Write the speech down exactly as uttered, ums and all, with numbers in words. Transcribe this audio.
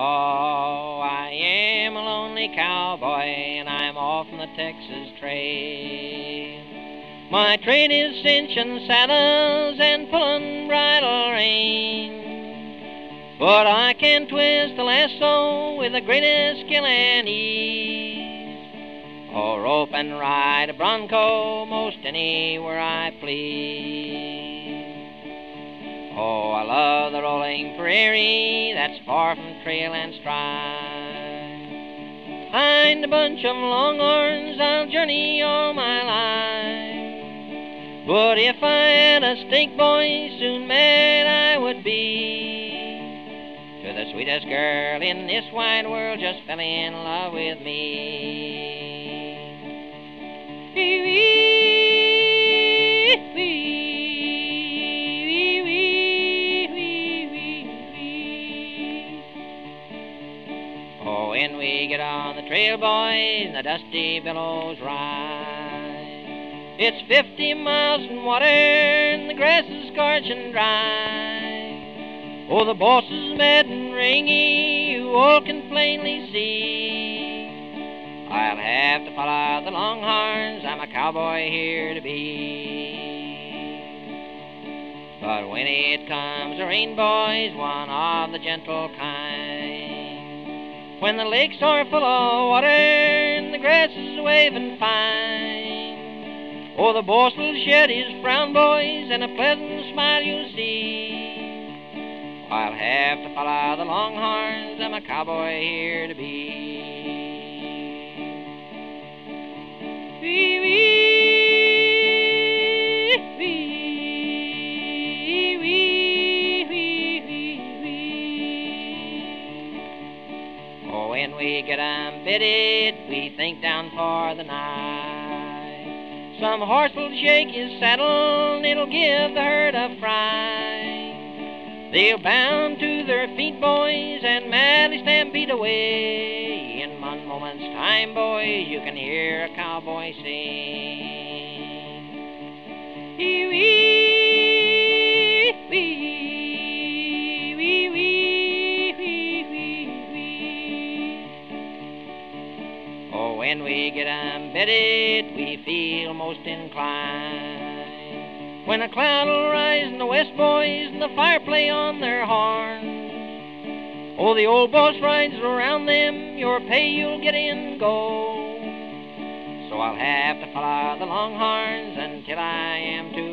Oh, I am a lonely cowboy, and I'm off on the Texas trail. My trade is cinching saddles and pulling bridle rein, but I can twist the lasso with the greatest skill and ease, or rope and ride a bronco most anywhere I please. Oh, I love the rolling prairie that's far from trail and strife. Behind a bunch of longhorns I'll journey all my life. But if I had a stake, boy, soon mad I would be. To the sweetest girl in this wide world just fell in love with me. Wee-wee-wee. When we get on the trail, boys, and the dusty billows rise, it's fifty miles in water, and the grass is scorching dry. Oh, the boss is mad and rangy, you all can plainly see. I'll have to follow the longhorns, I'm a cowboy here to be. But when it comes to rain, boys, one of the gentle kind, when the lakes are full of water and the grass is waving fine, oh, the boss will shed his frown, boys, and a pleasant smile you'll see. I'll have to follow the longhorns, I'm a cowboy here to be. Wee, wee, wee. When we get unbitted, we think down for the night. Some horse will shake his saddle, and it'll give the herd a fright. They'll bound to their feet, boys, and madly stampede away. In one moment's time, boys, you can hear a cowboy sing. Wee, wee, wee. When we get unbedded, we feel most inclined. When a cloud will rise in the west, boys, and the fire play on their horns, oh, the old boss rides around them, your pay you'll get in gold. So I'll have to follow the longhorns until I am too